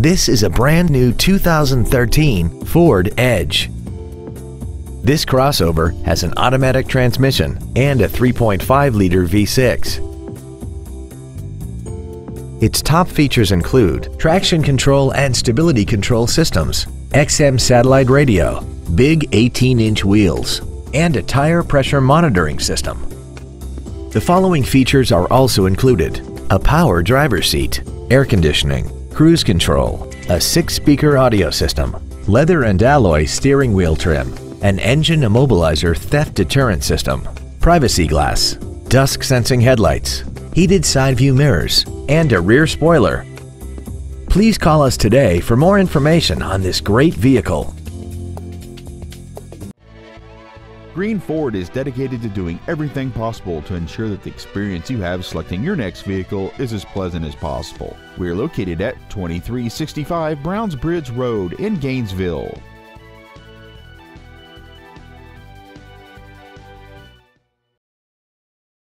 This is a brand new 2013 Ford Edge. This crossover has an automatic transmission and a 3.5-liter V6. Its top features include traction control and stability control systems, XM satellite radio, big 18-inch wheels, and a tire pressure monitoring system. The following features are also included: a power driver's seat, air conditioning, cruise control, a 6-speaker audio system, leather and alloy steering wheel trim, an engine immobilizer theft deterrent system, privacy glass, dusk sensing headlights, heated side view mirrors, and a rear spoiler. Please call us today for more information on this great vehicle. Green Ford is dedicated to doing everything possible to ensure that the experience you have selecting your next vehicle is as pleasant as possible. We are located at 2365 Browns Bridge Road in Gainesville.